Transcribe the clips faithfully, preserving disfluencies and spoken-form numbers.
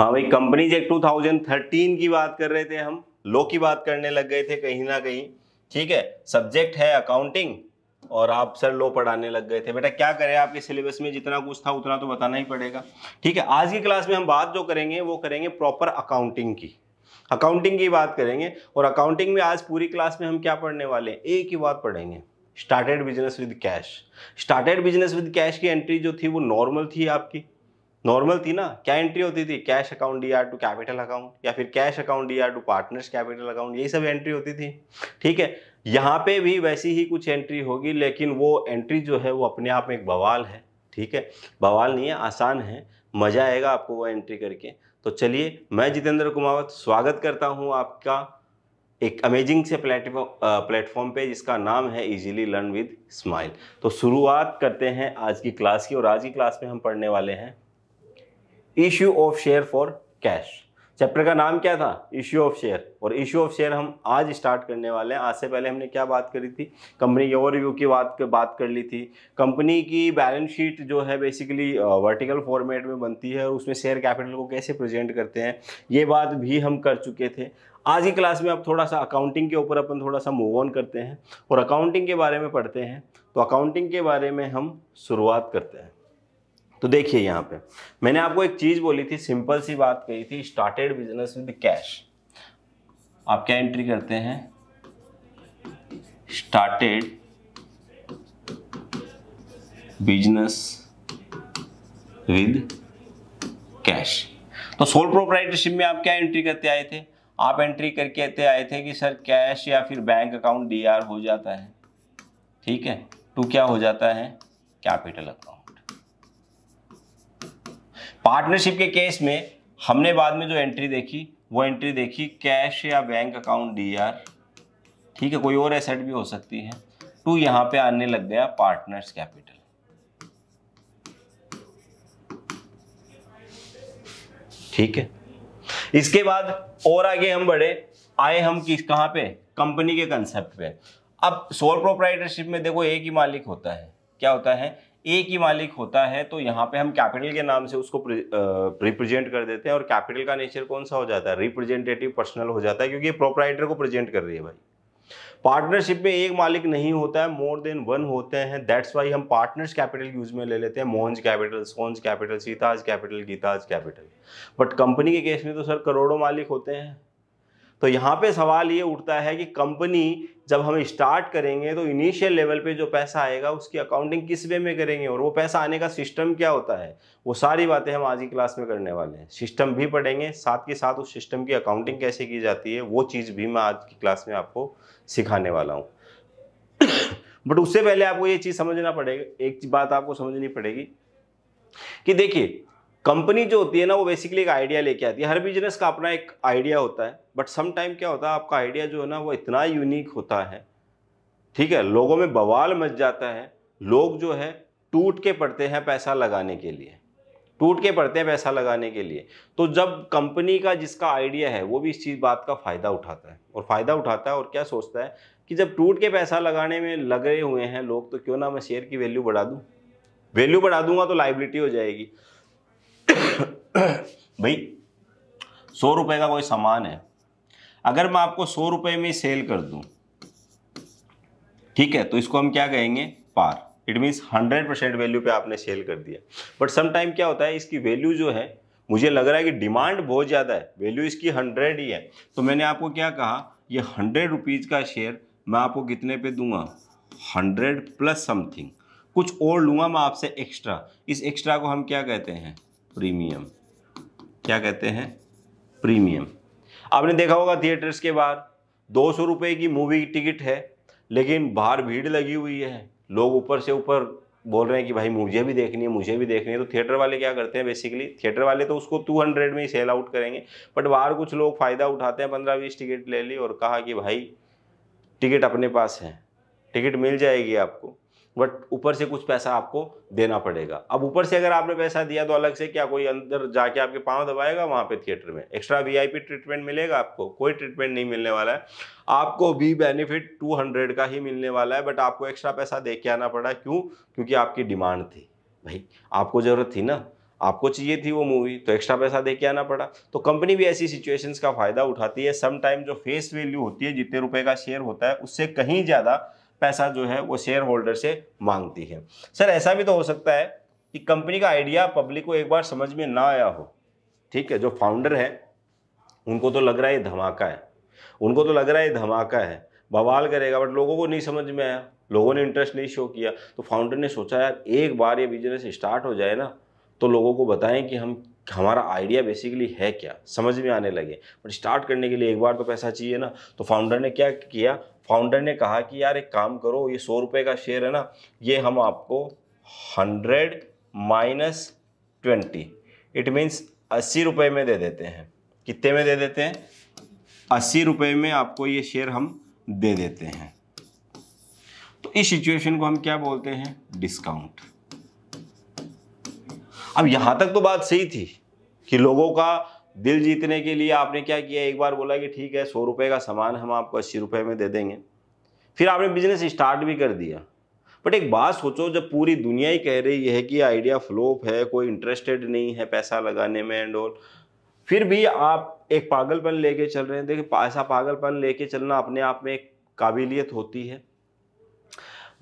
हाँ भाई, companies act two thousand thirteen की बात कर रहे थे हम, लॉ की बात करने लग गए थे कहीं ना कहीं। ठीक है, सब्जेक्ट है अकाउंटिंग और आप सर लॉ पढ़ाने लग गए थे। बेटा क्या करें, आपके सिलेबस में जितना कुछ था उतना तो बताना ही पड़ेगा। ठीक है, आज की क्लास में हम बात जो करेंगे वो करेंगे प्रॉपर अकाउंटिंग की, अकाउंटिंग की बात करेंगे। और अकाउंटिंग में आज पूरी क्लास में हम क्या पढ़ने वाले हैं, एक ही बात पढ़ेंगे, started business with cash. Started business with cash की एंट्री जो थी वो नॉर्मल थी, आपकी नॉर्मल थी ना। क्या एंट्री होती थी, cash account D R to capital account या फिर cash account D R to partners capital account, यही सब एंट्री होती थी। ठीक है, यहाँ पे भी वैसी ही कुछ एंट्री होगी, लेकिन वो एंट्री जो है वो अपने आप में एक बवाल है। ठीक है, बवाल नहीं है, आसान है, मज़ा आएगा आपको वो एंट्री करके। तो चलिए, मैं जितेंद्र कुमावत स्वागत करता हूँ आपका एक अमेजिंग से प्लेटफॉर्म प्लेटफॉर्म पे जिसका नाम है इजीली लर्न विद स्माइल। तो शुरुआत करते हैं आज की क्लास की, और आज की क्लास में हम पढ़ने वाले हैं issue of share for cash. Chapter का नाम क्या था, इश्यू ऑफ शेयर, और इश्यू ऑफ शेयर हम आज स्टार्ट करने वाले हैं। आज से पहले हमने क्या बात करी थी, कंपनी की ओवरव्यू की बात बात कर ली थी। कंपनी की बैलेंस शीट जो है बेसिकली वर्टिकल फॉर्मेट में बनती है और उसमें शेयर कैपिटल को कैसे प्रेजेंट करते हैं ये बात भी हम कर चुके थे। आज की क्लास में अब थोड़ा सा अकाउंटिंग के ऊपर अपन थोड़ा सा मूव ऑन करते हैं और अकाउंटिंग के बारे में पढ़ते हैं। तो अकाउंटिंग के बारे में हम शुरुआत करते हैं। तो देखिए, यहाँ पे मैंने आपको एक चीज बोली थी, सिंपल सी बात कही थी, स्टार्टेड बिजनेस विद कैश। आप क्या एंट्री करते हैं, स्टार्टेड बिजनेस विद कैश। तो सोल प्रोप्राइटरशिप में आप क्या एंट्री करते आए थे, आप एंट्री करके आए थे कि सर कैश या फिर बैंक अकाउंट डीआर हो जाता है, ठीक है, टू क्या हो जाता है, कैपिटल अकाउंट। पार्टनरशिप के केस में हमने बाद में जो एंट्री देखी वो एंट्री देखी कैश या बैंक अकाउंट डीआर, ठीक है, कोई और एसेट भी हो सकती है, टू यहां पे आने लग गया पार्टनर्स कैपिटल। ठीक है, इसके बाद और आगे हम बढ़े, आए हम किस कहां पे, कंपनी के कंसेप्ट पे। अब सोल प्रोप्राइटरशिप में देखो एक ही मालिक होता है, क्या होता है, एक ही मालिक होता है। तो यहाँ पे हम कैपिटल के नाम से उसको रिप्रेजेंट कर देते हैं और कैपिटल का नेचर कौन सा हो जाता है, रिप्रेजेंटेटिव पर्सनल हो जाता है, क्योंकि ये प्रोपराइटर को प्रेजेंट कर रही है भाई। पार्टनरशिप में एक मालिक नहीं होता है, मोर देन वन होते हैं, दैट्स वाई हम पार्टनर्स कैपिटल यूज में ले लेते हैं, Mohan's capital, Sohan's capital, Sita's capital, Geeta's capital. But company के केस में तो सर करोड़ों मालिक होते हैं। तो यहाँ पे सवाल ये उठता है कि कंपनी जब हम स्टार्ट करेंगे तो इनिशियल लेवल पे जो पैसा आएगा उसकी अकाउंटिंग किस वे में करेंगे, और वो पैसा आने का सिस्टम क्या होता है, वो सारी बातें हम आज की क्लास में करने वाले हैं। सिस्टम भी पढ़ेंगे, साथ के साथ उस सिस्टम की अकाउंटिंग कैसे की जाती है वो चीज़ भी मैं आज की क्लास में आपको सिखाने वाला हूँ। बट उससे पहले आपको ये चीज़ समझना पड़ेगा, एक बात आपको समझनी पड़ेगी कि देखिए, कंपनी जो होती है ना वो बेसिकली एक आइडिया लेके आती है। हर बिजनेस का अपना एक आइडिया होता है, बट सम टाइम क्या होता है, आपका आइडिया जो है ना वो इतना यूनिक होता है, ठीक है, लोगों में बवाल मच जाता है, लोग जो है टूट के पड़ते हैं पैसा लगाने के लिए, टूट के पड़ते हैं पैसा लगाने के लिए। तो जब कंपनी का जिसका आइडिया है वो भी इस चीज़ बात का फ़ायदा उठाता है, और फ़ायदा उठाता है और क्या सोचता है कि जब टूट के पैसा लगाने में लगे हुए हैं लोग, तो क्यों ना मैं शेयर की वैल्यू बढ़ा दूँ, वैल्यू बढ़ा दूंगा तो लायबिलिटी हो जाएगी। भाई, सौ रुपए का कोई सामान है, अगर मैं आपको सौ रुपए में सेल कर दूं, ठीक है, तो इसको हम क्या कहेंगे, par. It means hundred percent value पे आपने सेल कर दिया। बट समटाइम क्या होता है, इसकी वैल्यू जो है मुझे लग रहा है कि डिमांड बहुत ज़्यादा है, वैल्यू इसकी हंड्रेड ही है, तो मैंने आपको क्या कहा, ये हंड्रेड रुपीज़ का शेयर मैं आपको कितने पे दूंगा, हंड्रेड प्लस समथिंग, कुछ और लूँगा मैं आपसे एक्स्ट्रा। इस एक्स्ट्रा को हम क्या कहते हैं, प्रीमियम। क्या कहते हैं, प्रीमियम। आपने देखा होगा थिएटर्स के बाहर दो सौ रुपये की मूवी टिकट है, लेकिन बाहर भीड़ लगी हुई है, लोग ऊपर से ऊपर बोल रहे हैं कि भाई मुझे भी देखनी है, मुझे भी देखनी है। तो थिएटर वाले क्या करते हैं, बेसिकली थिएटर वाले तो उसको टू हंड्रेड में ही सेल आउट करेंगे, बट बाहर कुछ लोग फ़ायदा उठाते हैं, पंद्रह बीस टिकट ले ली और कहा कि भाई टिकट अपने पास है, टिकट मिल जाएगी आपको, बट ऊपर से कुछ पैसा आपको देना पड़ेगा। अब ऊपर से अगर आपने पैसा दिया तो अलग से क्या कोई अंदर जाके आपके पांव दबाएगा वहाँ पे थिएटर में, एक्स्ट्रा वीआईपी ट्रीटमेंट मिलेगा आपको, कोई ट्रीटमेंट नहीं मिलने वाला है, आपको भी बेनिफिट टू हंड्रेड का ही मिलने वाला है, बट आपको एक्स्ट्रा पैसा दे के आना पड़ा। क्यों? क्योंकि आपकी डिमांड थी भाई, आपको ज़रूरत थी ना, आपको चाहिए थी वो मूवी तो एक्स्ट्रा पैसा दे के आना पड़ा। तो कंपनी भी ऐसी सिचुएशंस का फायदा उठाती है। सम टाइम जो फेस वैल्यू होती है, जितने रुपए का शेयर होता है, उससे कहीं ज़्यादा पैसा जो है वो शेयर होल्डर से मांगती है। सर ऐसा भी तो हो सकता है कि कंपनी का आइडिया पब्लिक को एक बार समझ में ना आया हो। ठीक है, जो फाउंडर है उनको तो लग रहा है धमाका है, उनको तो लग रहा है धमाका है, बवाल करेगा, बट लोगों को नहीं समझ में आया, लोगों ने इंटरेस्ट नहीं शो किया। तो फाउंडर ने सोचा यार एक बार ये बिजनेस स्टार्ट हो जाए ना तो लोगों को बताएं कि हम हमारा आइडिया बेसिकली है क्या, समझ में आने लगे, बट स्टार्ट करने के लिए एक बार तो पैसा चाहिए ना। तो फाउंडर ने क्या किया, फाउंडर ने कहा कि यार एक काम करो, ये सौ रुपये का शेयर है ना, ये हम आपको hundred minus twenty it means अस्सी रुपये में दे देते हैं। कितने में दे देते हैं? अस्सी रुपये में आपको ये शेयर हम दे देते हैं। तो इस सिचुएशन को हम क्या बोलते हैं? डिस्काउंट। अब यहां तक तो बात सही थी कि लोगों का दिल जीतने के लिए आपने क्या किया, एक बार बोला कि ठीक है सौ रुपए का सामान हम आपको अस्सी रुपए में दे देंगे, फिर आपने बिजनेस स्टार्ट भी कर दिया। बट एक बात सोचो, जब पूरी दुनिया ही कह रही है कि आइडिया फ्लोप है, कोई इंटरेस्टेड नहीं है पैसा लगाने में एंड ऑल, फिर भी आप एक पागलपन लेके चल रहे हैं। देखिए ऐसा पागलपन लेके चलना अपने आप में एक काबिलियत होती है,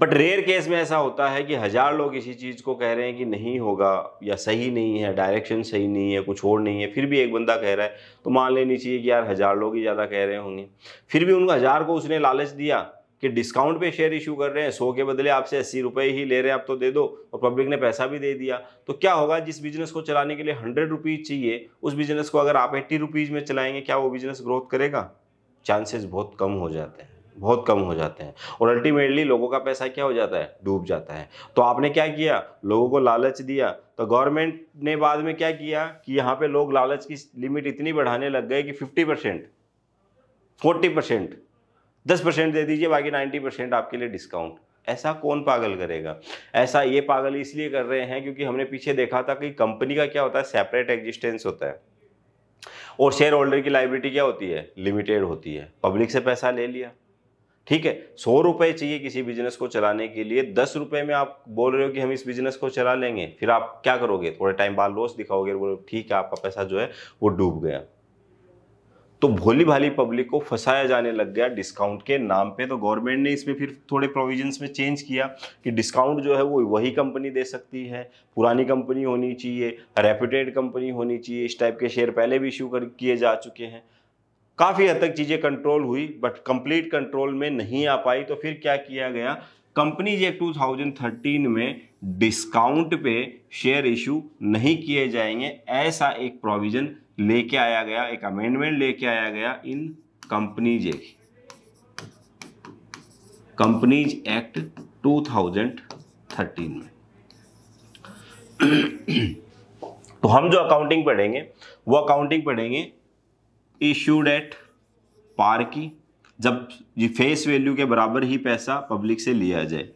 बट रेयर केस में ऐसा होता है कि हज़ार लोग इसी चीज़ को कह रहे हैं कि नहीं होगा या सही नहीं है, डायरेक्शन सही नहीं है, कुछ और नहीं है, फिर भी एक बंदा कह रहा है तो मान लेनी चाहिए कि यार हज़ार लोग ही ज़्यादा कह रहे होंगे। फिर भी उन हज़ार को उसने लालच दिया कि डिस्काउंट पे शेयर इशू कर रहे हैं, सौ के बदले आपसे अस्सी रुपये ही ले रहे हैं, आप तो दे दो, और पब्लिक ने पैसा भी दे दिया। तो क्या होगा, जिस बिज़नेस को चलाने के लिए हंड्रेड रुपीज़ चाहिए उस बिज़नेस को अगर आप एट्टी रुपीज़ में चलाएंगे, क्या वो बिज़नेस ग्रोथ करेगा? चांसेस बहुत कम हो जाते हैं, बहुत कम हो जाते हैं, और अल्टीमेटली लोगों का पैसा क्या हो जाता है? डूब जाता है। तो आपने क्या किया, लोगों को लालच दिया। तो गवर्नमेंट ने बाद में क्या किया कि यहाँ पे लोग लालच की लिमिट इतनी बढ़ाने लग गए कि फिफ्टी परसेंट, फोर्टी परसेंट, दस परसेंट दे दीजिए, बाकी नाइन्टी परसेंट आपके लिए डिस्काउंट। ऐसा कौन पागल करेगा? ऐसा ये पागल इसलिए कर रहे हैं क्योंकि हमने पीछे देखा था कि कंपनी का क्या होता है, सेपरेट एग्जिस्टेंस होता है, और शेयर होल्डर की लायबिलिटी क्या होती है? लिमिटेड होती है। पब्लिक से पैसा ले लिया, ठीक है, सौ रुपये चाहिए किसी बिजनेस को चलाने के लिए, दस रुपये में आप बोल रहे हो कि हम इस बिजनेस को चला लेंगे, फिर आप क्या करोगे, थोड़े टाइम बाद लॉस दिखाओगे, बोलो ठीक है आपका पैसा जो है वो डूब गया। तो भोली भाली पब्लिक को फंसाया जाने लग गया डिस्काउंट के नाम पे। तो गवर्नमेंट ने इसमें फिर थोड़े प्रोविजंस में चेंज किया कि डिस्काउंट जो है वो वही कंपनी दे सकती है, पुरानी कंपनी होनी चाहिए, रेप्यूटेड कंपनी होनी चाहिए, इस टाइप के शेयर पहले भी इश्यू कर किए जा चुके हैं। काफ़ी हद तक चीज़ें कंट्रोल हुई, बट कंप्लीट कंट्रोल में नहीं आ पाई। तो फिर क्या किया गया, companies act two thousand thirteen में डिस्काउंट पे शेयर इशू नहीं किए जाएंगे, ऐसा एक प्रोविज़न लेके आया गया, एक अमेंडमेंट लेके आया गया in companies act companies act two thousand thirteen में। तो हम जो अकाउंटिंग पढ़ेंगे वो अकाउंटिंग पढ़ेंगे इश्यूड एट पार की, जब ये फेस वैल्यू के बराबर ही पैसा पब्लिक से लिया जाए।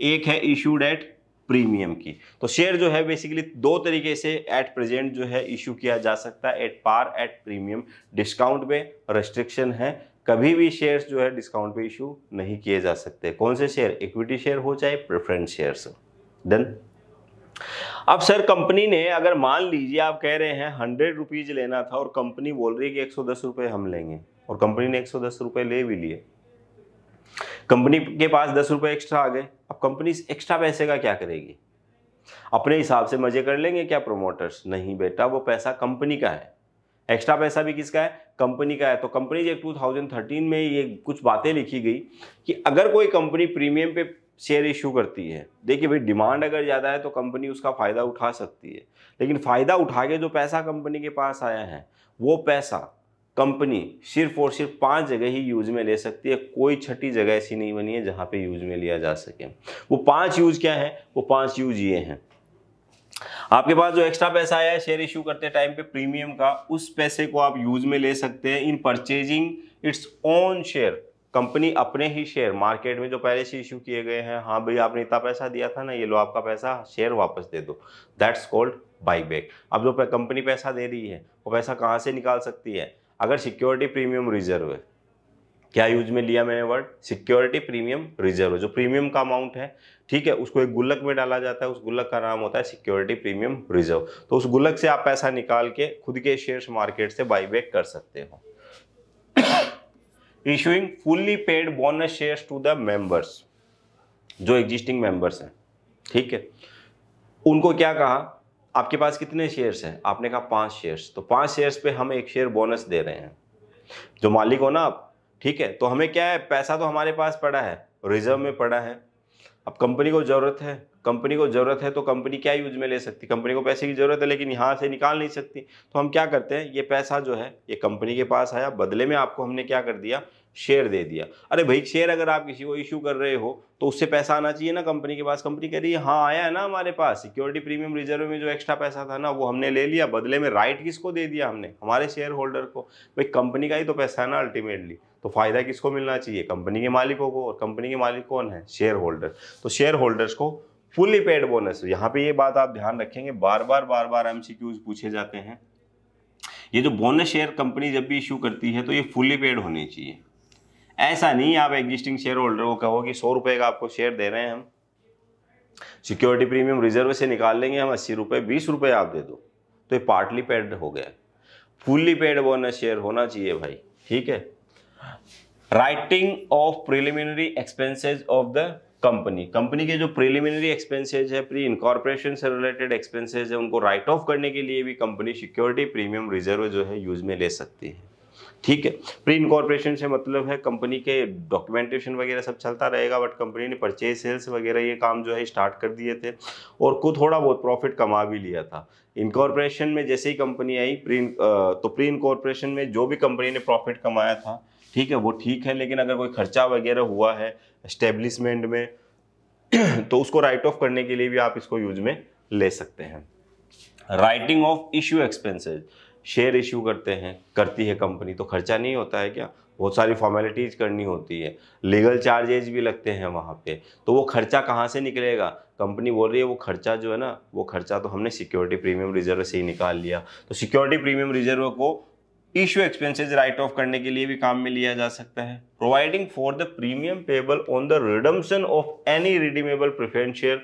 एक है इश्यूड एट प्रीमियम की। तो शेयर जो है बेसिकली दो तरीके से एट प्रेजेंट जो है इशू किया जा सकता है, at par, at premium. Discount पे रेस्ट्रिक्शन है, कभी भी शेयर्स जो है डिस्काउंट पे इशू नहीं किए जा सकते। कौन से शेयर? इक्विटी शेयर हो चाहे प्रेफरेंस शेयर्स। देन अब सर कंपनी ने, अगर मान लीजिए आप कह रहे हैं हंड्रेड रुपीज लेना था और कंपनी बोल रही है कि एक सौ दस रुपये हम लेंगे, और कंपनी ने एक सौ दस रुपये ले भी लिए, कंपनी के पास दस रुपये एक्स्ट्रा आ गए, अब कंपनी इस एक्स्ट्रा पैसे का क्या करेगी? अपने हिसाब से मजे कर लेंगे क्या प्रोमोटर्स? नहीं बेटा, वो पैसा कंपनी का है, एक्स्ट्रा पैसा भी किसका है? कंपनी का है। तो companies act two thousand thirteen में ये कुछ बातें लिखी गई कि अगर कोई कंपनी प्रीमियम पे शेयर इशू करती है, देखिए भाई डिमांड अगर ज़्यादा है तो कंपनी उसका फ़ायदा उठा सकती है, लेकिन फ़ायदा उठा के जो पैसा कंपनी के पास आया है वो पैसा कंपनी सिर्फ और सिर्फ पांच जगह ही यूज में ले सकती है। कोई छठी जगह ऐसी नहीं बनी है जहाँ पे यूज में लिया जा सके। वो पांच यूज क्या है? वो पांच यूज ये हैं, आपके पास जो एक्स्ट्रा पैसा आया है शेयर इशू करते टाइम पे प्रीमियम का, उस पैसे को आप यूज में ले सकते हैं in purchasing its own share. Company अपने ही शेयर मार्केट में जो पहले से इशू किए गए हैं, हाँ भाई आपने इतना पैसा दिया था ना, ये लो आपका पैसा, शेयर वापस दे दो, दैट्स कॉल्ड बायबैक। अब जो कंपनी पैसा दे रही है वो पैसा कहाँ से निकाल सकती है? अगर सिक्योरिटी प्रीमियम रिजर्व है, क्या यूज में लिया मैंने वर्ड सिक्योरिटी प्रीमियम रिजर्व। जो प्रीमियम का अमाउंट है, ठीक है, उसको एक गुल्लक में डाला जाता है, उस गुल्लक का नाम होता है सिक्योरिटी प्रीमियम रिजर्व। तो उस गुल्लक से आप पैसा निकाल के खुद के शेयर्स मार्केट से बाईबैक कर सकते हो। Issuing fully paid bonus shares to the members, जो एग्जिस्टिंग मेंबर्स हैं, ठीक है, उनको क्या कहा, आपके पास कितने शेयर्स हैं, आपने कहा पाँच शेयर्स, तो पाँच शेयर्स पे हम एक शेयर बोनस दे रहे हैं, जो मालिक हो ना आप, ठीक है। तो हमें क्या है, पैसा तो हमारे पास पड़ा है, रिजर्व में पड़ा है, अब कंपनी को ज़रूरत है, कंपनी को ज़रूरत है तो कंपनी क्या यूज में ले सकती, कंपनी को पैसे की ज़रूरत है लेकिन यहाँ से निकाल नहीं सकती, तो हम क्या करते हैं, ये पैसा जो है ये कंपनी के पास आया, बदले में आपको हमने क्या कर दिया, शेयर दे दिया। अरे भाई शेयर अगर आप किसी को इश्यू कर रहे हो तो उससे पैसा आना चाहिए ना कंपनी के पास, कंपनी कह रही है हाँ आया है ना हमारे पास, सिक्योरिटी प्रीमियम रिजर्व में जो एक्स्ट्रा पैसा था ना वो हमने ले लिया, बदले में राइट किसको दे दिया हमने, हमारे शेयर होल्डर को। भाई कंपनी का ही तो पैसा है ना अल्टीमेटली, तो फायदा किसको मिलना चाहिए, कंपनी के मालिकों को, और कंपनी के मालिक कौन है, शेयर होल्डर। तो शेयर होल्डर्स को फुली पेड बोनस, यहाँ पे ये बात आप ध्यान रखेंगे, बार बार बार बार एमसीक्यूज पूछे जाते हैं। ये जो बोनस शेयर कंपनी जब भी इश्यू करती है तो ये फुली पेड होनी चाहिए। ऐसा नहीं आप एग्जिस्टिंग शेयर होल्डर को कहो कि सौ रुपये का आपको शेयर दे रहे हैं हम, सिक्योरिटी प्रीमियम रिजर्व से निकाल लेंगे हम अस्सी रुपये, बीस रुपये आप दे दो, तो ये पार्टली पेड हो गया। फुली पेड बोनस शेयर होना चाहिए भाई, ठीक है। Writing off preliminary expenses of the company, company के जो प्रिलिमिनरी एक्सपेंसेज है, प्री इनकॉर्पोरेशन से रिलेटेड एक्सपेंसेज है, उनको राइट ऑफ करने के लिए भी कंपनी सिक्योरिटी प्रीमियम रिजर्व जो है यूज में ले सकती है, ठीक है। प्री इनकॉर्पोरेशन से मतलब है कंपनी के डॉक्यूमेंटेशन वगैरह सब चलता रहेगा, बट कंपनी ने परचेज सेल्स वगैरह ये काम जो है स्टार्ट कर दिए थे और खुद थोड़ा बहुत प्रॉफिट कमा भी लिया था। इनकॉर्पोरेशन में जैसे ही कंपनी आई प्री तो प्री इनकॉर्पोरेशन में जो भी कंपनी ने प्रॉफिट कमाया था, ठीक है, वो ठीक है, लेकिन अगर कोई खर्चा वगैरह हुआ है एस्टेब्लिशमेंट में तो उसको राइट ऑफ करने के लिए भी आप इसको यूज में ले सकते हैं। Writing off issue expenses, share issue करते हैं करती है कंपनी तो खर्चा नहीं होता है क्या, बहुत सारी फॉर्मेलिटीज़ करनी होती है, लीगल चार्जेज भी लगते हैं वहाँ पे, तो वो खर्चा कहाँ से निकलेगा, कंपनी बोल रही है वो खर्चा जो है ना वो खर्चा तो हमने सिक्योरिटी प्रीमियम रिजर्व से ही निकाल लिया। तो सिक्योरिटी प्रीमियम रिजर्व को इश्यू एक्सपेंसेज राइट ऑफ करने के लिए भी काम में लिया जा सकता है। Providing for the premium payable on the redemption of any redeemable preference share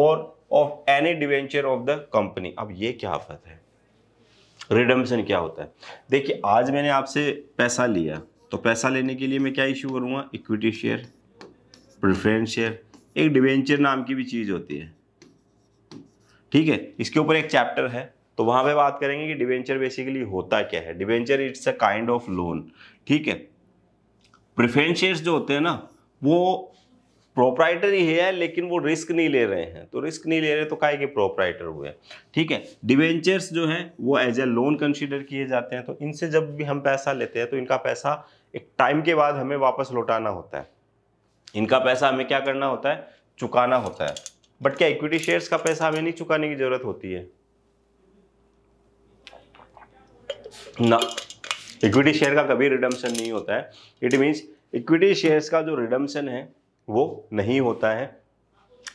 और of any debenture of the company. अब ये क्या आफत है, रिडम्पशन क्या होता है? देखिए आज मैंने आपसे पैसा लिया तो पैसा लेने के लिए मैं क्या इश्यू करूँगा, इक्विटी शेयर, प्रेफरेंस शेयर, एक डिवेंचर नाम की भी चीज़ होती है, ठीक है, इसके ऊपर एक चैप्टर है तो वहाँ पे बात करेंगे कि डिवेंचर बेसिकली होता क्या है। Debenture it's a kind of loan, ठीक है। प्रेफरेंस शेयर्स जो होते हैं ना वो प्रोपराइटर ही है लेकिन वो रिस्क नहीं ले रहे हैं, तो रिस्क नहीं ले रहे तो काहे के प्रोपराइटर हुए, ठीक है। डिवेंचर्स जो है वो एज ए लोन कंसीडर किए जाते हैं, तो इनसे जब भी हम पैसा लेते हैं तो इनका पैसा एक टाइम के बाद हमें वापस लौटाना होता है, इनका पैसा हमें क्या करना होता है, चुकाना होता है। बट क्या इक्विटी शेयर्स का पैसा हमें नहीं चुकाने की जरूरत होती है ना, इक्विटी शेयर का कभी रिडम्पशन नहीं होता है, इट मीन्स इक्विटी शेयर्स का जो रिडम्पशन है वो नहीं होता है।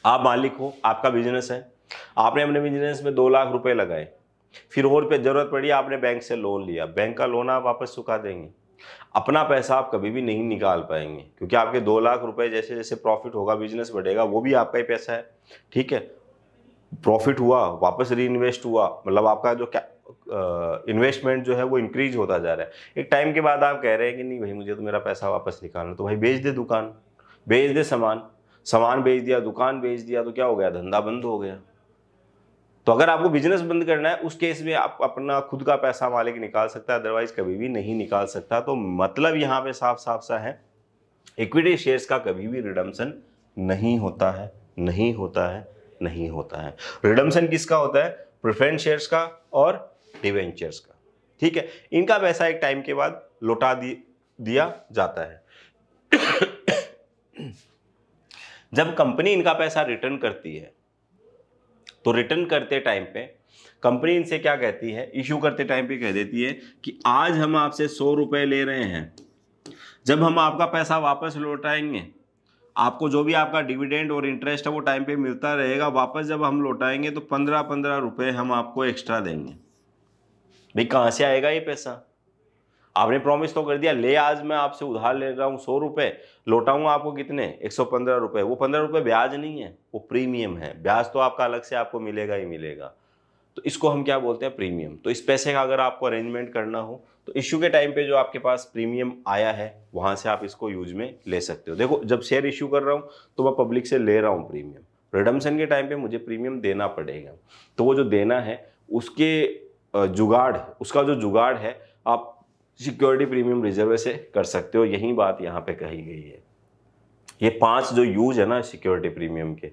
आप मालिक हो, आपका बिजनेस है, आपने अपने बिजनेस में दो लाख रुपए लगाए, फिर और पे जरूरत पड़ी, आपने बैंक से लोन लिया, बैंक का लोन आप वापस चुका देंगे, अपना पैसा आप कभी भी नहीं निकाल पाएंगे क्योंकि आपके दो लाख रुपए जैसे जैसे प्रॉफिट होगा, बिजनेस बढ़ेगा, वो भी आपका ही पैसा है, ठीक है। प्रॉफिट हुआ, वापस री इन्वेस्ट हुआ, मतलब आपका जो क्या इन्वेस्टमेंट uh, जो है वो इंक्रीज होता जा रहा है। एक टाइम के बाद आप कह रहे हैं कि नहीं भाई मुझे तो मेरा पैसा वापस निकालना, तो भाई बेच दे दुकान, बेच दे सामान, सामान बेच दिया, दुकान बेच दिया, तो क्या हो गया, धंधा बंद हो गया। तो अगर आपको बिजनेस बंद करना है उस केस में आप अपना खुद का पैसा मालिक निकाल सकता है, अदरवाइज कभी भी नहीं निकाल सकता। तो मतलब यहाँ पे साफ साफ सा है, इक्विटी शेयर्स का कभी भी रिडम्पशन नहीं होता है, नहीं होता है, नहीं होता है। रिडम्पशन किसका होता है, प्रेफरेंस शेयर्स का और डिवेंचर्स का, ठीक है। इनका पैसा एक टाइम के बाद लौटा दिया जाता है। जब कंपनी इनका पैसा रिटर्न करती है तो रिटर्न करते टाइम पे कंपनी इनसे क्या कहती है, इश्यू करते टाइम पे कह देती है कि आज हम आपसे सौ रुपए ले रहे हैं, जब हम आपका पैसा वापस लौटाएंगे आपको जो भी आपका डिविडेंड और इंटरेस्ट है वो टाइम पे मिलता रहेगा, वापस जब हम लौटाएंगे तो पंद्रह पंद्रह रुपये हम आपको एक्स्ट्रा देंगे। भाई कहाँ से आएगा ये पैसा, आपने प्रॉमिस तो कर दिया, ले आज मैं आपसे उधार ले रहा हूँ सौ रुपये, लौटाऊँगा आपको कितने, एक सौ पंद्रह रुपये। वो पंद्रह रुपये ब्याज नहीं है, वो प्रीमियम है। ब्याज तो आपका अलग से आपको मिलेगा ही मिलेगा, तो इसको हम क्या बोलते हैं, प्रीमियम। तो इस पैसे का अगर आपको अरेंजमेंट करना हो तो इश्यू के टाइम पे जो आपके पास प्रीमियम आया है वहाँ से आप इसको यूज में ले सकते हो। देखो, जब शेयर इश्यू कर रहा हूँ तो मैं पब्लिक से ले रहा हूँ प्रीमियम, रिडम्पशन के टाइम पे मुझे प्रीमियम देना पड़ेगा। तो वो जो देना है उसके जुगाड़, उसका जो जुगाड़ है आप सिक्योरिटी प्रीमियम रिजर्व से कर सकते हो। यही बात यहाँ पर कही गई है। ये पाँच जो यूज है ना सिक्योरिटी प्रीमियम के,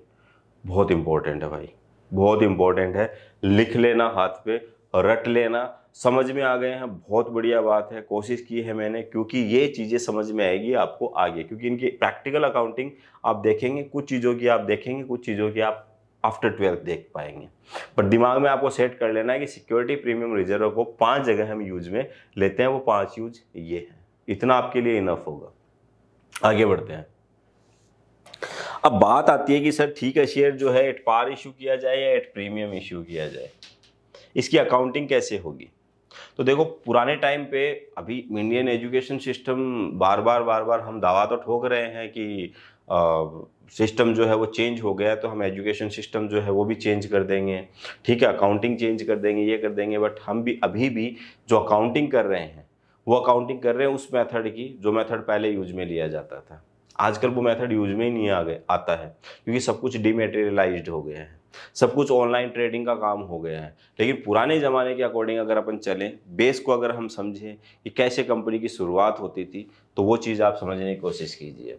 बहुत इंपॉर्टेंट है भाई, बहुत इंपॉर्टेंट है। लिख लेना, हाथ पे रट लेना। समझ में आ गए हैं, बहुत बढ़िया बात है। कोशिश की है मैंने, क्योंकि ये चीज़ें समझ में आएगी आपको आगे, क्योंकि इनकी प्रैक्टिकल अकाउंटिंग आप देखेंगे, कुछ चीज़ों की आप देखेंगे, कुछ चीज़ों की आप आफ्टर ट्वेल्थ देख पाएंगे। पर दिमाग में आपको सेट कर लेना है कि सिक्योरिटी प्रीमियम रिजर्व को पाँच जगह हम यूज में लेते हैं, वो पाँच यूज ये है। इतना आपके लिए इनफ होगा। आगे बढ़ते हैं। अब बात आती है कि सर ठीक है, शेयर जो है एट पार इशू किया जाए या एट प्रीमियम इशू किया जाए, इसकी अकाउंटिंग कैसे होगी। तो देखो, पुराने टाइम पे, अभी इंडियन एजुकेशन सिस्टम बार बार बार बार हम दावा तो ठोक रहे हैं कि सिस्टम जो है वो चेंज हो गया, तो हम एजुकेशन सिस्टम जो है वो भी चेंज कर देंगे, ठीक है, अकाउंटिंग चेंज कर देंगे, ये कर देंगे। बट हम भी अभी भी जो अकाउंटिंग कर रहे हैं वो अकाउंटिंग कर रहे हैं उस मैथड की जो मैथड पहले यूज में लिया जाता था। आजकल वो मेथड यूज में ही नहीं आ गए आता है, क्योंकि सब कुछ डिमेटेरियलाइज्ड हो गया है, सब कुछ ऑनलाइन ट्रेडिंग का काम हो गया है। लेकिन पुराने ज़माने के अकॉर्डिंग अगर अपन चलें, बेस को अगर हम समझें कि कैसे कंपनी की शुरुआत होती थी, तो वो चीज़ आप समझने की कोशिश कीजिए।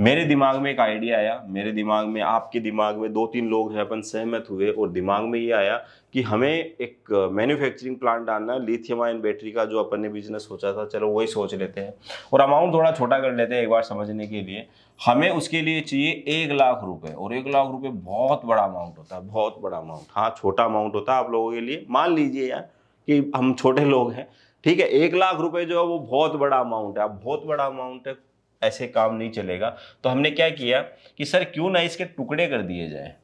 मेरे दिमाग में एक आइडिया आया, मेरे दिमाग में, आपके दिमाग में, दो तीन लोग हैं, अपन सहमत हुए और दिमाग में ये आया कि हमें एक मैन्युफैक्चरिंग प्लांट डालना है। लिथियम आयन बैटरी का जो अपन ने बिजनेस सोचा था, चलो वही सोच लेते हैं और अमाउंट थोड़ा छोटा कर लेते हैं एक बार समझने के लिए। हमें उसके लिए चाहिए एक लाख रुपए, और एक लाख रुपए बहुत बड़ा अमाउंट होता है, बहुत बड़ा अमाउंट। हाँ, छोटा अमाउंट होता है आप लोगों के लिए, मान लीजिए यार कि हम छोटे लोग हैं, ठीक है। एक लाख रुपए जो है वो बहुत बड़ा अमाउंट है, अब बहुत बड़ा अमाउंट है, ऐसे काम नहीं चलेगा। तो हमने क्या किया कि सर क्यों ना इसके टुकड़े कर दिए जाए,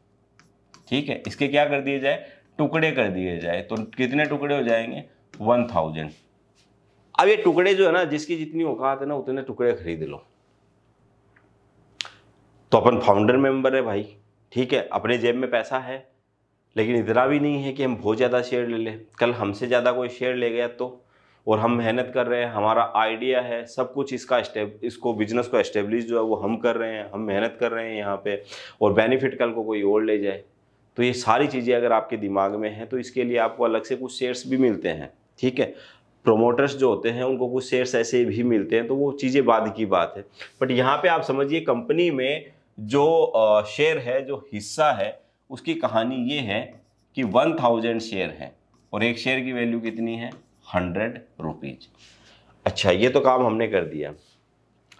ठीक है, इसके क्या कर दिए जाए, टुकड़े कर दिए जाए। तो कितने टुकड़े हो जाएंगे, वन थाउजेंड। अब ये टुकड़े जो है ना, जिसकी जितनी औकात है ना उतने टुकड़े खरीद लो। तो अपन फाउंडर मेंबर है भाई, ठीक है, अपने जेब में पैसा है, लेकिन इतना भी नहीं है कि हम बहुत ज़्यादा शेयर ले लें। कल हमसे ज़्यादा कोई शेयर ले गया तो, और हम मेहनत कर रहे हैं, हमारा आइडिया है, सब कुछ इसका स्टेप, इसको बिजनेस को एस्टेब्लिश जो है वो हम कर रहे हैं, हम मेहनत कर रहे हैं यहाँ पे, और बेनिफिट कल को कोई और ले जाए। तो ये सारी चीज़ें अगर आपके दिमाग में हैं तो इसके लिए आपको अलग से कुछ शेयर्स भी मिलते हैं, ठीक है। प्रोमोटर्स जो होते हैं उनको कुछ शेयर्स ऐसे भी मिलते हैं, तो वो चीज़ें बाद की बात है। बट यहाँ पर आप समझिए, कंपनी में जो शेयर है, जो हिस्सा है, उसकी कहानी ये है कि वन थाउजेंड शेयर हैं और एक शेयर की वैल्यू कितनी है, हंड्रेड रुपीज। अच्छा, ये तो काम हमने कर दिया।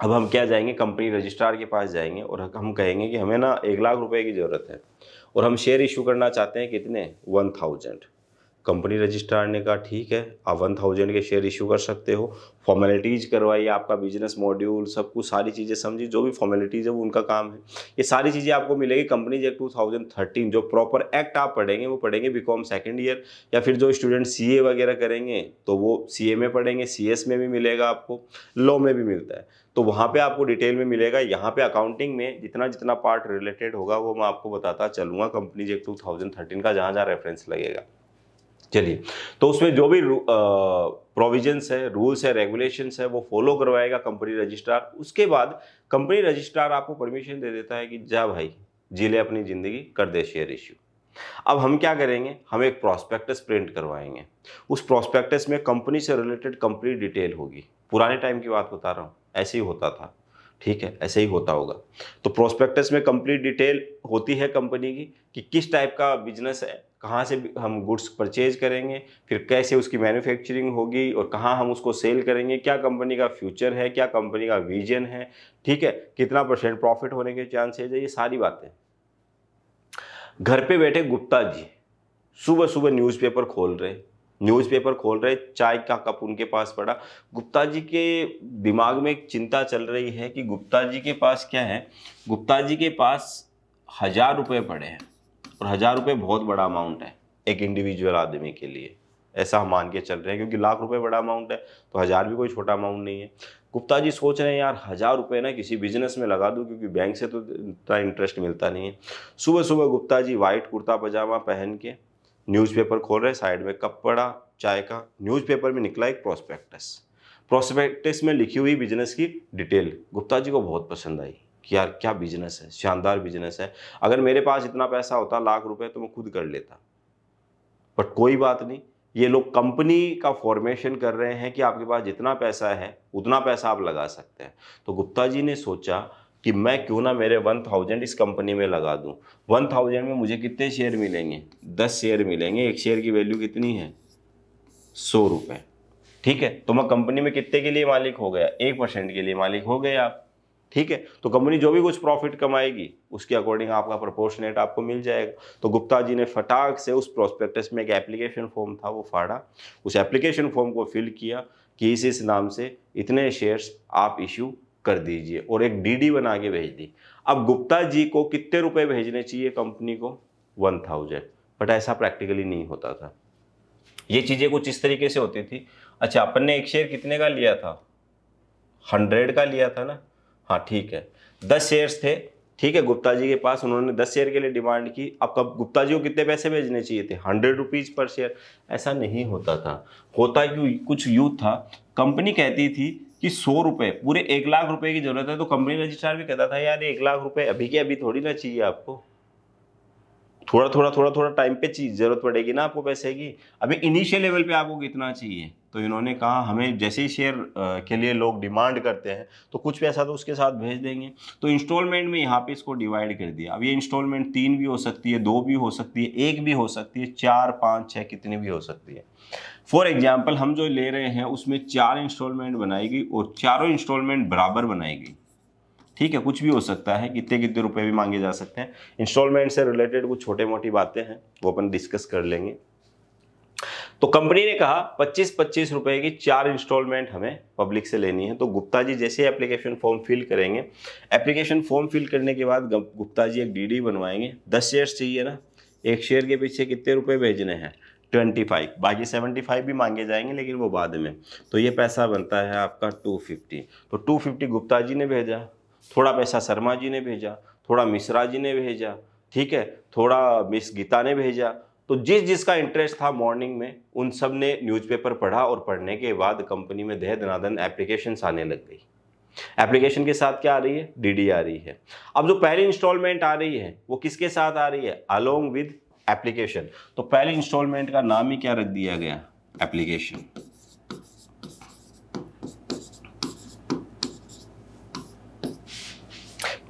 अब हम क्या जाएंगे, कंपनी रजिस्ट्रार के पास जाएंगे और हम कहेंगे कि हमें ना एक लाख रुपए की ज़रूरत है और हम शेयर इशू करना चाहते हैं कितने, वन थाउजेंड। कंपनी रजिस्ट्रार ने कहा ठीक है, आप वन थाउजेंड के शेयर इशू कर सकते हो। फॉर्मेलिटीज करवाई, आपका बिजनेस मॉड्यूल सब कुछ, सारी चीज़ें समझी, जो भी फॉर्मेलिटीज़ है वो उनका काम है। ये सारी चीज़ें आपको मिलेगी companies act two thousand thirteen. जो प्रॉपर एक्ट आप पढ़ेंगे वो पढ़ेंगे बीकॉम सेकंड ईयर, या फिर जो स्टूडेंट सीए वगैरह करेंगे तो वो सीए में पढ़ेंगे, सीएस में भी मिलेगा आपको, लॉ में भी मिलता है, तो वहाँ पे आपको डिटेल में मिलेगा। यहाँ पे अकाउंटिंग में जितना जितना पार्ट रिलेटेड होगा वो मैं आपको बताता चलूँगा, companies act two thousand thirteen का जहाँ जहाँ रेफरेंस लगेगा। चलिए, तो उसमें जो भी प्रोविजंस है, रूल्स है, रेगुलेशंस है, वो फॉलो करवाएगा कंपनी रजिस्ट्रार। उसके बाद कंपनी रजिस्ट्रार आपको परमिशन दे देता है कि जा भाई, जी ले अपनी ज़िंदगी, कर दे शेयर इश्यू। अब हम क्या करेंगे, हम एक प्रॉस्पेक्टस प्रिंट करवाएंगे। उस प्रॉस्पेक्टस में कंपनी से रिलेटेड कंप्लीट डिटेल होगी। पुराने टाइम की बात बता रहा हूँ, ऐसे ही होता था, ठीक है, ऐसे ही होता होगा। तो प्रोस्पेक्टस में कंप्लीट डिटेल होती है कंपनी की कि किस टाइप का बिजनेस है, कहाँ से हम गुड्स परचेज करेंगे, फिर कैसे उसकी मैन्युफैक्चरिंग होगी और कहाँ हम उसको सेल करेंगे, क्या कंपनी का फ्यूचर है, क्या कंपनी का विजन है, ठीक है, कितना परसेंट प्रॉफिट होने के चांसेज है, ये सारी बातें। घर पे बैठे गुप्ता जी सुबह सुबह न्यूज़पेपर खोल रहे न्यूज़पेपर खोल रहे चाय का कप उनके पास पड़ा। गुप्ता जी के दिमाग में एक चिंता चल रही है कि गुप्ता जी के पास क्या है, गुप्ता जी के पास हज़ार रुपये पड़े हैं, और हज़ार रुपये बहुत बड़ा अमाउंट है एक इंडिविजुअल आदमी के लिए, ऐसा हम मान के चल रहे हैं, क्योंकि लाख रुपए बड़ा अमाउंट है तो हज़ार भी कोई छोटा अमाउंट नहीं है। गुप्ता जी सोच रहे हैं यार हज़ार रुपये ना किसी बिजनेस में लगा दूं, क्योंकि बैंक से तो इतना इंटरेस्ट मिलता नहीं है। सुबह सुबह गुप्ता जी वाइट कुर्ता पजामा पहन के न्यूज़पेपर खोल रहे, साइड में कप पड़ा चाय का। न्यूज़पेपर में निकला एक प्रॉस्पेक्टस, प्रॉस्पेक्टस में लिखी हुई बिजनेस की डिटेल गुप्ता जी को बहुत पसंद आई कि यार क्या बिजनेस है, शानदार बिजनेस है, अगर मेरे पास इतना पैसा होता लाख रुपए तो मैं खुद कर लेता। बट कोई बात नहीं, ये लोग कंपनी का फॉर्मेशन कर रहे हैं कि आपके पास जितना पैसा है उतना पैसा आप लगा सकते हैं। तो गुप्ता जी ने सोचा कि मैं क्यों ना मेरे वन थाउजेंड इस कंपनी में लगा दूं। वन थाउजेंड में मुझे कितने शेयर मिलेंगे, दस शेयर मिलेंगे। एक शेयर की वैल्यू कितनी है, सौ रुपये। ठीक है, तो मैं कंपनी में कितने के लिए मालिक हो गया, एक परसेंट के लिए मालिक हो गए आप। ठीक है, तो कंपनी जो भी कुछ प्रॉफिट कमाएगी उसके अकॉर्डिंग आपका प्रोपोर्शनेट आपको मिल जाएगा। तो गुप्ता जी ने फटाक से उस प्रोस्पेक्टस में एक एप्लीकेशन फॉर्म था वो फाड़ा, उस एप्लीकेशन फॉर्म को फिल किया कि इस इस नाम से इतने शेयर्स आप इश्यू कर दीजिए, और एक डीडी बना के भेज दी। अब गुप्ता जी को कितने रुपये भेजने चाहिए कंपनी को, वन थाउजेंड। बट ऐसा प्रैक्टिकली नहीं होता था। ये चीज़ें कुछ इस तरीके से होती थी। अच्छा, अपन ने एक शेयर कितने का लिया था, हंड्रेड का लिया था ना, हाँ ठीक है, दस शेयर्स थे। ठीक है, गुप्ता जी के पास उन्होंने दस शेयर के लिए डिमांड की। अब कब गुप्ता जी को कितने पैसे भेजने चाहिए थे, हंड्रेड रुपीज़ पर शेयर। ऐसा नहीं होता था। होता क्यों, कुछ यूँ था, कंपनी कहती थी कि सौ रुपये, पूरे एक लाख रुपए की ज़रूरत है। तो कंपनी रजिस्ट्रार भी कहता था यार एक लाख रुपये अभी के अभी थोड़ी ना चाहिए आपको, थोड़ा थोड़ा थोड़ा थोड़ा टाइम पे चीज जरूरत पड़ेगी ना आपको पैसे की, अभी इनिशियल लेवल पे आपको कितना चाहिए। तो इन्होंने कहा हमें जैसे ही शेयर के लिए लोग डिमांड करते हैं तो कुछ पैसा तो उसके साथ भेज देंगे। तो इंस्टॉलमेंट में यहाँ पे इसको डिवाइड कर दिया। अब ये इंस्टॉलमेंट तीन भी हो सकती है, दो भी हो सकती है, एक भी हो सकती है, चार पाँच छः कितनी भी हो सकती है। फॉर एग्जाम्पल हम जो ले रहे हैं उसमें चार इंस्टॉलमेंट बनाई गई और चारों इंस्टॉलमेंट बराबर बनाई गई। ठीक है, कुछ भी हो सकता है, कितने कितने रुपए भी मांगे जा सकते हैं। इंस्टॉलमेंट से रिलेटेड कुछ छोटे मोटी बातें हैं वो अपन डिस्कस कर लेंगे। तो कंपनी ने कहा पच्चीस पच्चीस रुपए की चार इंस्टॉलमेंट हमें पब्लिक से लेनी है। तो गुप्ता जी जैसे एप्लीकेशन फॉर्म फिल करेंगे, एप्लीकेशन फॉर्म फिल करने के बाद गुप्ता जी एक डीडी बनवाएंगे। दस शेयर्स चाहिए ना, एक शेयर के पीछे कितने रुपये भेजने हैं, ट्वेंटी फाइव। बाकी सेवेंटी फाइव भी मांगे जाएंगे लेकिन वो बाद में। तो ये पैसा बनता है आपका टू फिफ्टी। तो टू फिफ्टी गुप्ता जी ने भेजा, थोड़ा पैसा शर्मा जी ने भेजा, थोड़ा मिश्रा जी ने भेजा, ठीक है, थोड़ा मिस गीता ने भेजा। तो जिस जिसका इंटरेस्ट था मॉर्निंग में उन सब ने न्यूज़पेपर पढ़ा, और पढ़ने के बाद कंपनी में दह दनादन एप्लीकेशन्स आने लग गई। एप्लीकेशन के साथ क्या आ रही है, डीडी आ रही है। अब जो पहली इंस्टॉलमेंट आ रही है वो किसके साथ आ रही है, अलोंग विद एप्लीकेशन। तो पहले इंस्टॉलमेंट का नाम ही क्या रख दिया गया, एप्लीकेशन।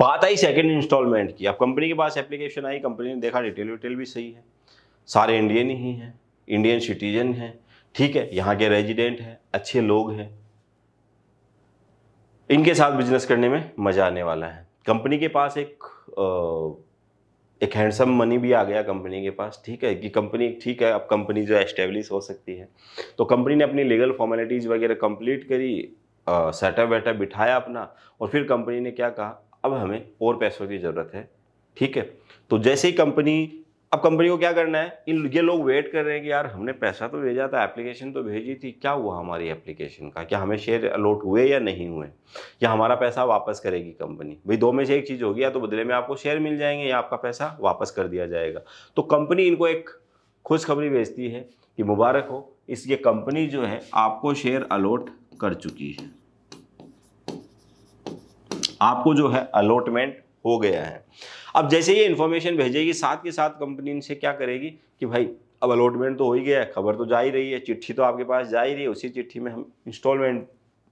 बात आई सेकंड इंस्टॉलमेंट की। अब कंपनी के पास एप्लीकेशन आई, कंपनी ने देखा डिटेल विटेल भी सही है, सारे इंडियन ही हैं, इंडियन सिटीजन हैं, ठीक है, यहाँ के रेजिडेंट हैं, अच्छे लोग हैं, इनके साथ बिजनेस करने में मज़ा आने वाला है। कंपनी के पास एक एक हैंडसम मनी भी आ गया कंपनी के पास। ठीक है कि कंपनी ठीक है, अब कंपनी जो एस्टेब्लिश हो सकती है। तो कंपनी ने अपनी लीगल फॉर्मेलिटीज़ वगैरह कंप्लीट करी, सेटअप वेटअप बिठाया अपना, और फिर कंपनी ने क्या कहा, अब हमें और पैसों की ज़रूरत है। ठीक है, तो जैसे ही कंपनी, अब कंपनी को क्या करना है, इन ये लोग वेट कर रहे हैं कि यार हमने पैसा तो भेजा था, एप्लीकेशन तो भेजी थी, क्या हुआ हमारी एप्लीकेशन का, क्या हमें शेयर अलॉट हुए या नहीं हुए, या हमारा पैसा वापस करेगी कंपनी। भाई दो में से एक चीज़ हो गया, तो बदले में आपको शेयर मिल जाएंगे या आपका पैसा वापस कर दिया जाएगा। तो कंपनी इनको एक खुशखबरी भेजती है कि मुबारक हो, इसकी कंपनी जो है आपको शेयर अलॉट कर चुकी है, आपको जो है अलॉटमेंट हो गया है। अब जैसे ये इन्फॉर्मेशन भेजेगी साथ के साथ कंपनी से क्या करेगी कि भाई अब अलॉटमेंट तो हो ही गया है, खबर तो जा ही रही है, चिट्ठी तो आपके पास जा ही रही है, उसी चिट्ठी में हम इंस्टॉलमेंट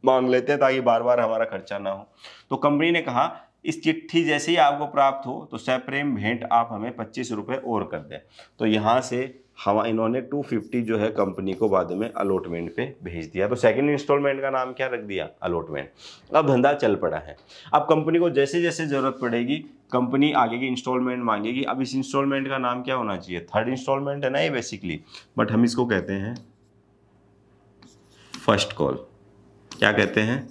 मांग लेते हैं ताकि बार बार हमारा खर्चा ना हो। तो कंपनी ने कहा इस चिट्ठी जैसे ही आपको प्राप्त हो तो सप्रेम भेंट आप हमें पच्चीस रुपये और कर दें। तो यहाँ से हम इन्होंने टू फिफ्टी जो है कंपनी को बाद में अलॉटमेंट पे भेज दिया। तो सेकंड इंस्टॉलमेंट का नाम क्या रख दिया, अलॉटमेंट। अब धंधा चल पड़ा है। अब कंपनी को जैसे जैसे ज़रूरत पड़ेगी कंपनी आगे की इंस्टॉलमेंट मांगेगी। अब इस इंस्टॉलमेंट का नाम क्या होना चाहिए, थर्ड इंस्टॉलमेंट है ना ये बेसिकली, बट हम इसको कहते हैं फर्स्ट कॉल। क्या कहते हैं,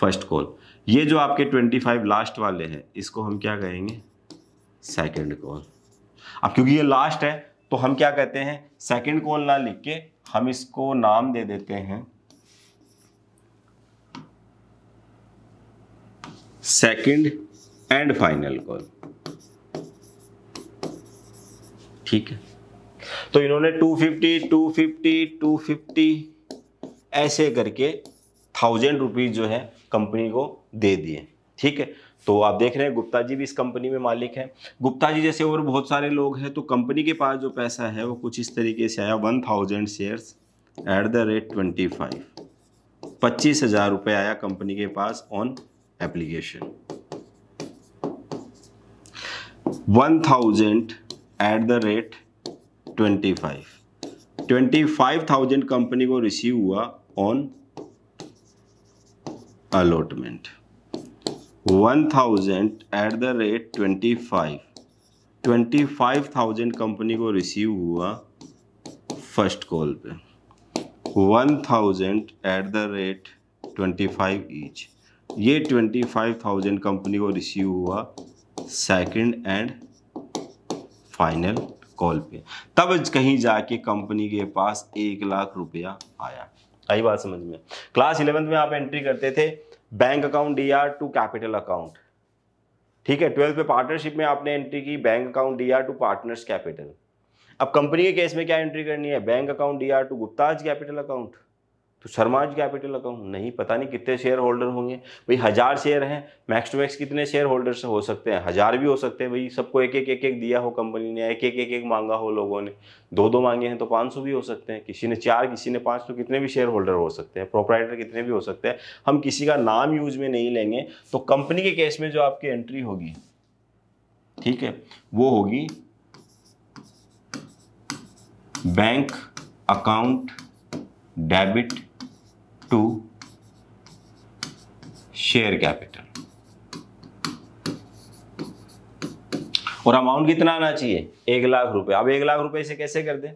फर्स्ट कॉल। ये जो आपके ट्वेंटी फाइव लास्ट वाले हैं इसको हम क्या कहेंगे, सेकेंड कॉल। अब क्योंकि ये लास्ट है तो हम क्या कहते हैं, सेकंड कॉल ना लिख के हम इसको नाम दे देते हैं सेकंड एंड फाइनल कॉल। ठीक है, तो इन्होंने two fifty, two fifty, two fifty ऐसे करके थाउजेंड रुपीज जो है कंपनी को दे दिए। ठीक है, तो आप देख रहे हैं गुप्ता जी भी इस कंपनी में मालिक हैं। गुप्ता जी जैसे और बहुत सारे लोग हैं। तो कंपनी के पास जो पैसा है वो कुछ इस तरीके से आया, one thousand shares at the rate twenty five पच्चीस हजार रुपये आया कंपनी के पास on application. One thousand at the rate twenty five twenty five thousand company को रिसीव हुआ on allotment. One thousand at the rate twenty five twenty five thousand company को receive हुआ फर्स्ट कॉल पे। One thousand at the rate twenty five each, ये twenty five thousand company को receive हुआ second and final call पे। तब कहीं जाके कंपनी के पास एक लाख रुपया आया। आई बात समझ में? क्लास इलेवेंथ में आप एंट्री करते थे bank account D R to capital account. ठीक है, ट्वेल्थ में पार्टनरशिप में आपने एंट्री की bank account D R to partners capital. अब कंपनी के केस में क्या एंट्री करनी है, bank account D R to Gupta's capital account, तो शर्माज कैपिटल अकाउंट। नहीं पता नहीं कितने शेयर होल्डर होंगे भाई, हज़ार शेयर हैं, मैक्स टू मैक्स कितने शेयर होल्डर्स हो सकते हैं, हज़ार भी हो सकते हैं भाई। सबको एक एक एक एक दिया हो कंपनी ने, एक एक एक एक मांगा हो लोगों ने, दो दो मांगे हैं तो पाँच सौ भी हो सकते हैं, किसी ने चार किसी ने पाँच, तो कितने भी शेयर होल्डर हो सकते हैं, प्रोपराइटर कितने भी हो सकते हैं। हम किसी का नाम यूज में नहीं लेंगे। तो कंपनी के केस में जो आपकी एंट्री होगी, ठीक है, वो होगी bank account debit to share capital. और अमाउंट कितना आना चाहिए, एक लाख रुपए। अब एक लाख रुपए से कैसे कर दें,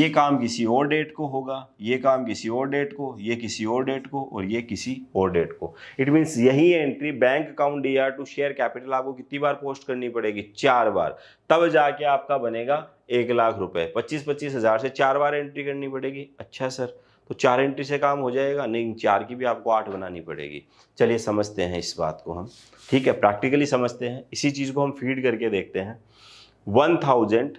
ये काम किसी और डेट को होगा, ये काम किसी और डेट को, ये किसी और डेट को और ये किसी और डेट को। इट मीन्स यही entry bank account D R to share capital आपको कितनी बार पोस्ट करनी पड़ेगी, चार बार। तब जाके आपका बनेगा एक लाख रुपए। पच्चीस पच्चीस हजार से चार बार एंट्री करनी पड़ेगी। अच्छा सर, तो चार एंट्री से काम हो जाएगा? नहीं, चार की भी आपको आठ बनानी पड़ेगी। चलिए समझते हैं इस बात को हम, ठीक है, प्रैक्टिकली समझते हैं। इसी चीज़ को हम फीड करके देखते हैं। One thousand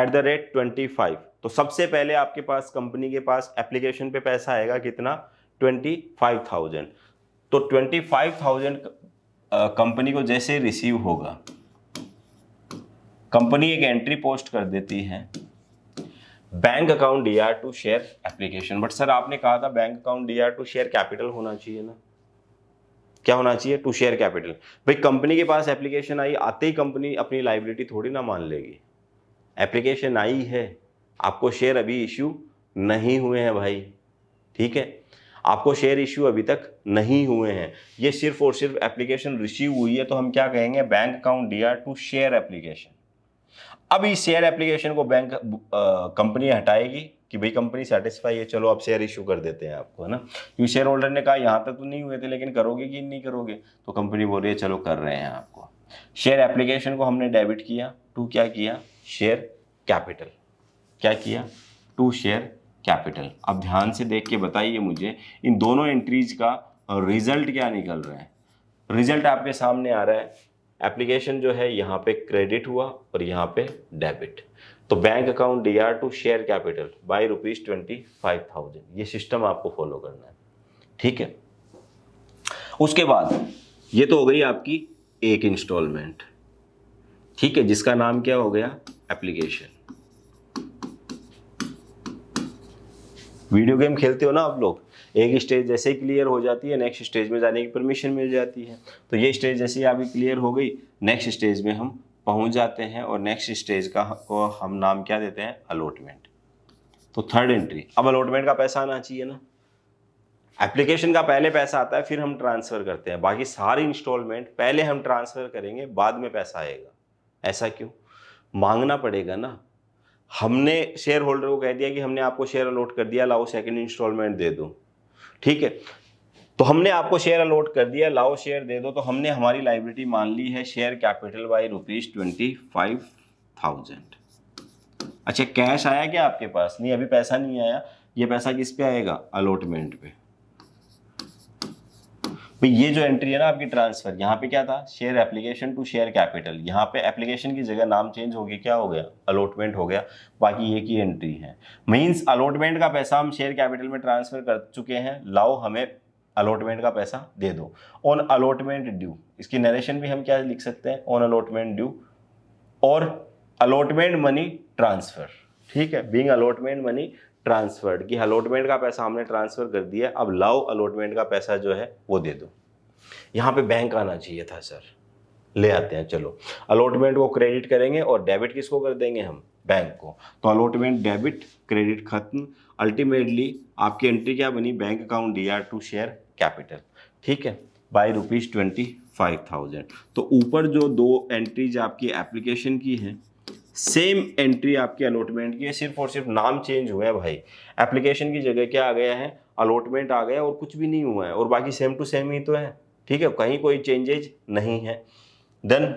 at the rate twenty five, तो सबसे पहले आपके पास कंपनी के पास एप्लीकेशन पे पैसा आएगा कितना, ट्वेंटी फाइव थाउजेंड। तो ट्वेंटी फाइव थाउजेंड कंपनी को जैसे रिसीव होगा, कंपनी एक एंट्री पोस्ट कर देती है bank account D R to share application. But sir आपने कहा था bank account D R to share capital होना चाहिए ना, क्या होना चाहिए, टू शेयर कैपिटल। भाई कंपनी के पास एप्लीकेशन आई, आते ही कंपनी अपनी लाइबिलिटी थोड़ी ना मान लेगी। एप्लीकेशन आई है, आपको शेयर अभी इश्यू नहीं हुए हैं भाई, ठीक है, आपको शेयर इश्यू अभी तक नहीं हुए हैं, ये सिर्फ और सिर्फ एप्लीकेशन रिसीव हुई है। तो हम क्या कहेंगे, bank account D R to share application. अब इस शेयर एप्लीकेशन को बैंक कंपनी हटाएगी कि भाई कंपनी सेटिस्फाई है, चलो अब शेयर इशू कर देते हैं आपको, है ना। क्योंकि शेयर होल्डर ने कहा यहाँ तक तो नहीं हुए थे लेकिन करोगे कि नहीं करोगे, तो कंपनी बोल रही है चलो कर रहे हैं आपको। शेयर एप्लीकेशन को हमने डेबिट किया टू क्या किया, शेयर कैपिटल। क्या किया, टू शेयर कैपिटल। अब ध्यान से देख के बताइए मुझे, इन दोनों एंट्रीज का रिजल्ट क्या निकल रहा है। रिजल्ट आपके सामने आ रहा है, एप्लीकेशन जो है यहाँ पे क्रेडिट हुआ और यहाँ पे डेबिट। तो bank account D R to share capital by rupees twenty five thousand, ये सिस्टम आपको फॉलो करना है, ठीक है। उसके बाद ये तो हो गई आपकी एक इंस्टॉलमेंट, ठीक है, जिसका नाम क्या हो गया, एप्लीकेशन। वीडियो गेम खेलते हो ना आप लोग, एक स्टेज जैसे ही क्लियर हो जाती है नेक्स्ट स्टेज में जाने की परमिशन मिल जाती है। तो ये स्टेज जैसे ही आपकी क्लियर हो गई, नेक्स्ट स्टेज में हम पहुंच जाते हैं और नेक्स्ट स्टेज का को हम नाम क्या देते हैं, अलॉटमेंट। तो थर्ड एंट्री, अब अलॉटमेंट का पैसा आना चाहिए ना। एप्लीकेशन का पहले पैसा आता है फिर हम ट्रांसफ़र करते हैं, बाकी सारी इंस्टॉलमेंट पहले हम ट्रांसफ़र करेंगे बाद में पैसा आएगा। ऐसा क्यों, मांगना पड़ेगा ना। हमने शेयर होल्डर को कह दिया कि हमने आपको शेयर अलॉट कर दिया, लाओ सेकेंड इंस्टॉलमेंट दे दो, ठीक है। तो हमने आपको शेयर अलॉट कर दिया, लाओ शेयर दे दो, तो हमने हमारी लायबिलिटी मान ली है share capital by rupees twenty five thousand. अच्छा कैश आया क्या आपके पास? नहीं अभी पैसा नहीं आया। ये पैसा किस पे आएगा? अलॉटमेंट पे। तो ये जो एंट्री है ना आपकी ट्रांसफर, यहाँ पे क्या था? Share application to share capital. यहाँ पे एप्लीकेशन की जगह नाम चेंज हो गया, क्या हो गया? अलॉटमेंट हो गया। बाकी ये की एंट्री है, मीन्स अलॉटमेंट का पैसा हम शेयर कैपिटल में ट्रांसफर कर चुके हैं। लाओ हमें अलॉटमेंट का पैसा दे दो। ऑन अलॉटमेंट ड्यू, इसकी नरेशन भी हम क्या लिख सकते हैं? ऑन अलॉटमेंट ड्यू और अलॉटमेंट मनी ट्रांसफर। ठीक है, बीइंग अलॉटमेंट मनी ट्रांसफर्ड, कि अलॉटमेंट का पैसा हमने ट्रांसफर कर दिया, अब लाओ अलॉटमेंट का पैसा जो है वो दे दो। यहाँ पे बैंक आना चाहिए था सर, ले आते हैं। चलो अलॉटमेंट को क्रेडिट करेंगे और डेबिट किसको कर देंगे हम? बैंक को। तो अलॉटमेंट डेबिट, क्रेडिट खत्म। अल्टीमेटली आपकी एंट्री क्या बनी? Bank account D R to share capital. ठीक है, by rupees twenty five thousand. तो ऊपर जो दो एंट्रीज आपकी एप्लीकेशन की हैं, सेम एंट्री आपकी अलॉटमेंट की है, सिर्फ और सिर्फ नाम चेंज हुए हैं भाई। एप्लीकेशन की जगह क्या आ गया है? अलॉटमेंट आ गया और कुछ भी नहीं हुआ है, और बाकी सेम टू सेम ही तो है। ठीक है, कहीं कोई चेंजेज नहीं है। देन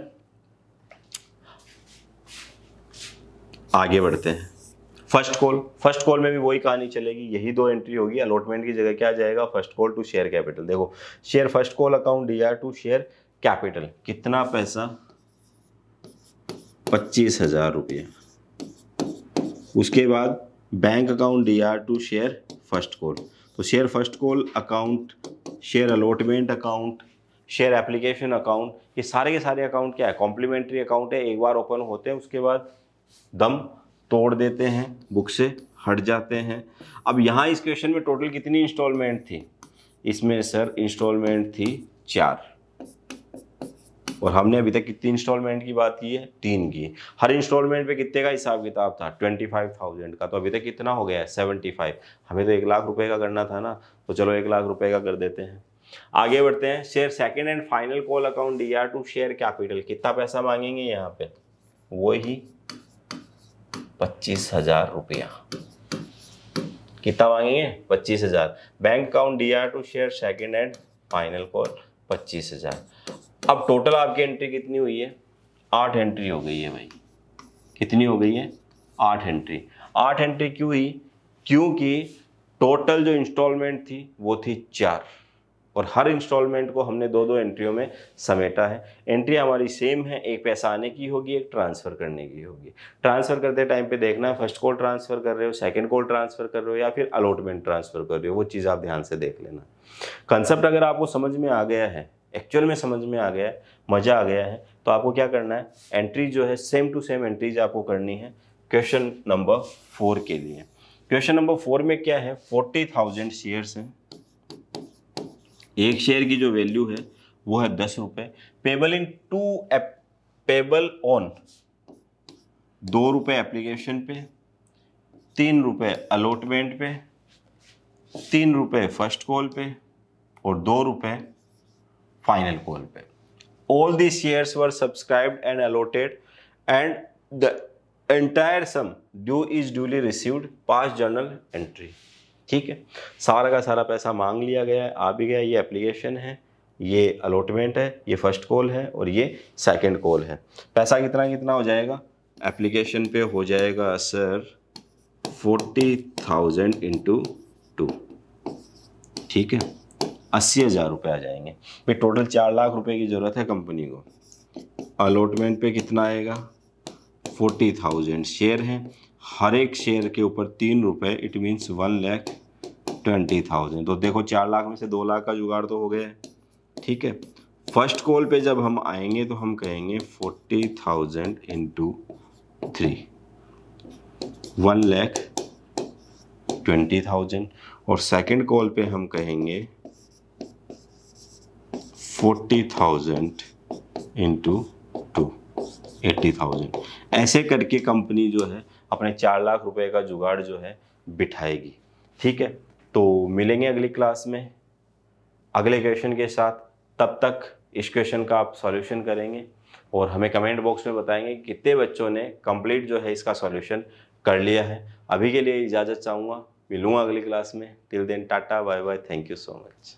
आगे बढ़ते हैं। फर्स्ट कॉल, फर्स्ट कॉल में भी वही कहानी चलेगी, यही दो एंट्री होगी। अलॉटमेंट की जगह क्या आ जाएगा? First call to share capital. देखो share first call account D R to share capital, कितना पैसा? पच्चीस हजार रुपये। उसके बाद bank account D R to share first call. तो share first call account, share allotment account, share application account, ये सारे के सारे अकाउंट क्या है? कॉम्प्लीमेंट्री अकाउंट है, एक बार ओपन होते हैं उसके बाद दम तोड़ देते हैं, बुक से हट जाते हैं। अब यहाँ इस क्वेश्चन में टोटल कितनी इंस्टॉलमेंट थी? इसमें सर इंस्टॉलमेंट थी चार, और हमने अभी तक कितनी इंस्टॉलमेंट की बात की है? तीन की। हर इंस्टॉलमेंट पे कितने का हिसाब किताब था? ट्वेंटी फाइव थाउजेंड का। तो अभी तक कितना हो गया है? Seventy five. हमें तो एक लाख रुपए का करना था ना, तो चलो एक लाख रुपए का कर देते हैं। आगे बढ़ते हैं। Share second and final call account D R to share capital, कितना पैसा मांगेंगे यहाँ पे? वही पच्चीस हजार रुपया। कितना मांगेंगे? पच्चीस हजार। Bank account D R to share second and final call पच्चीस हजार। अब टोटल आपकी एंट्री कितनी हुई है? आठ एंट्री हो गई है भाई। कितनी हो गई है? आठ एंट्री। आठ एंट्री क्यों हुई? क्योंकि टोटल जो इंस्टॉलमेंट थी वो थी चार, और हर इंस्टॉलमेंट को हमने दो दो एंट्रियों में समेटा है। एंट्री हमारी सेम है, एक पैसा आने की होगी, एक ट्रांसफ़र करने की होगी। ट्रांसफ़र करते टाइम पे देखना है फर्स्ट कॉल ट्रांसफ़र कर रहे हो, सेकंड कॉल ट्रांसफ़र कर रहे हो, या फिर अलॉटमेंट ट्रांसफ़र कर रहे हो, वो चीज़ आप ध्यान से देख लेना। कंसेप्ट अगर आपको समझ में आ गया है, एक्चुअल में समझ में आ गया है, मज़ा आ गया है, तो आपको क्या करना है? एंट्री जो है सेम टू सेम एंट्रीज आपको करनी है। क्वेश्चन नंबर फोर के लिए, क्वेश्चन नंबर फोर में क्या है? फोर्टी थाउजेंड शेयर्स हैं, एक शेयर की जो वैल्यू है वो है दस रुपये। Payable in two app, payable on दो रुपये एप्लीकेशन पे, तीन रुपये अलॉटमेंट पे, तीन रुपये फर्स्ट कॉल पे और दो रुपये फाइनल कॉल पे। All the shares were subscribed and allotted and the entire sum due is duly received pass journal entry. ठीक है, सारा का सारा पैसा मांग लिया गया है, आ भी गया। ये एप्लीकेशन है, ये अलॉटमेंट है, ये फर्स्ट कॉल है और ये सेकंड कॉल है। पैसा कितना कितना हो जाएगा? एप्लीकेशन पे हो जाएगा sir forty thousand into two, ठीक है, अस्सी हज़ार रुपये आ जाएंगे। फिर टोटल चार लाख रुपए की ज़रूरत है कंपनी को। अलॉटमेंट पे कितना आएगा? फोर्टी थाउजेंड शेयर हैं, हर एक शेयर के ऊपर तीन रुपये, it means one lakh twenty thousand. तो देखो चार लाख में से दो लाख का जुगाड़ तो हो गया है। ठीक है, फर्स्ट कॉल पे जब हम आएंगे तो हम कहेंगे forty thousand into three, one lakh twenty thousand, और सेकेंड कॉल पे हम कहेंगे forty thousand into two, eighty thousand. ऐसे करके कंपनी जो है अपने चार लाख रुपए का जुगाड़ जो है बिठाएगी। ठीक है, तो मिलेंगे अगली क्लास में अगले क्वेश्चन के साथ। तब तक इस क्वेश्चन का आप सॉल्यूशन करेंगे और हमें कमेंट बॉक्स में बताएंगे कितने बच्चों ने कंप्लीट जो है इसका सॉल्यूशन कर लिया है। अभी के लिए इजाज़त चाहूँगा, मिलूँगा अगली क्लास में। Till then, tata, bye-bye. Thank you so much.